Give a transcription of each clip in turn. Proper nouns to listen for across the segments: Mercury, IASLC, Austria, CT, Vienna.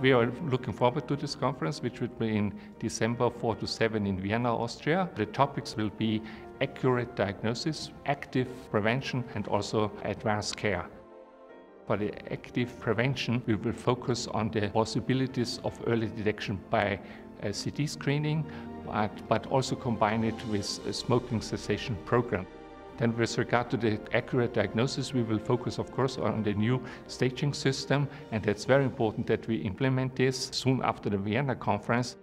We are looking forward to this conference, which will be in December 4 to 7 in Vienna, Austria. The topics will be accurate diagnosis, active prevention, and also advanced care. For the active prevention, we will focus on the possibilities of early detection by CT screening, but also combine it with a smoking cessation program. Then with regard to the accurate diagnosis, we will focus, of course, on the new staging system, and that's very important that we implement this soon after the Vienna conference.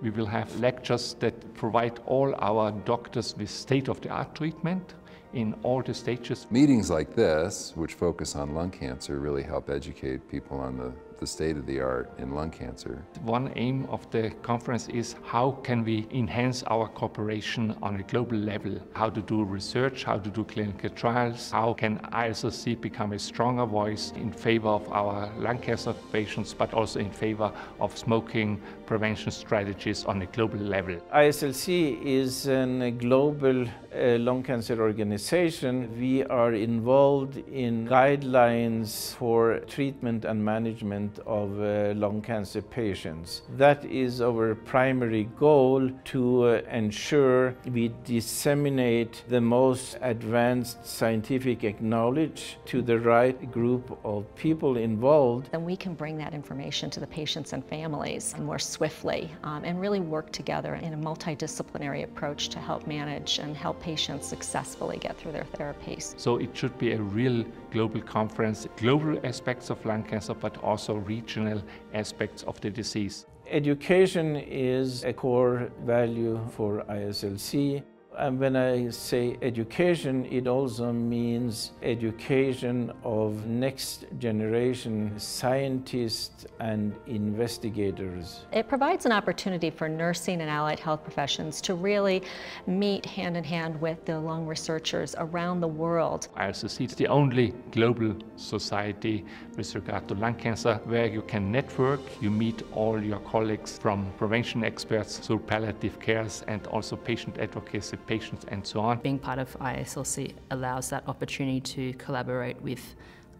We will have lectures that provide all our doctors with state-of-the-art treatment in all the stages. Meetings like this, which focus on lung cancer, really help educate people on the state of the art in lung cancer. One aim of the conference is how can we enhance our cooperation on a global level, how to do research, how to do clinical trials, how can IASLC become a stronger voice in favor of our lung cancer patients, but also in favor of smoking prevention strategies on a global level. IASLC is a global lung cancer organization. We are involved in guidelines for treatment and management of lung cancer patients. That is our primary goal, to ensure we disseminate the most advanced scientific knowledge to the right group of people involved. And we can bring that information to the patients and families more swiftly and really work together in a multidisciplinary approach to help manage and help patients successfully get through their therapies. So it should be a real global conference, global aspects of lung cancer, but also regional aspects of the disease. Education is a core value for IASLC. And when I say education, it also means education of next generation scientists and investigators. It provides an opportunity for nursing and allied health professions to really meet hand in hand with the lung researchers around the world. IASLC is the only global society with regard to lung cancer where you can network, you meet all your colleagues from prevention experts through palliative cares and also patient advocacy, patients and so on. Being part of IASLC allows that opportunity to collaborate with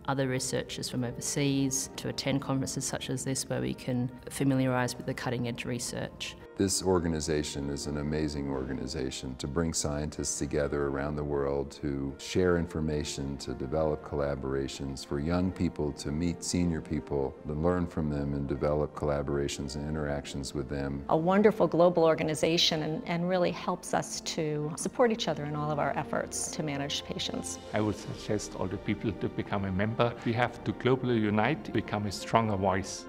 other researchers from overseas, to attend conferences such as this where we can familiarise with the cutting edge research. This organization is an amazing organization to bring scientists together around the world to share information, to develop collaborations, for young people to meet senior people, to learn from them and develop collaborations and interactions with them. A wonderful global organization and really helps us to support each other in all of our efforts to manage patients. I would suggest all the people to become a member. We have to globally unite, become a stronger voice.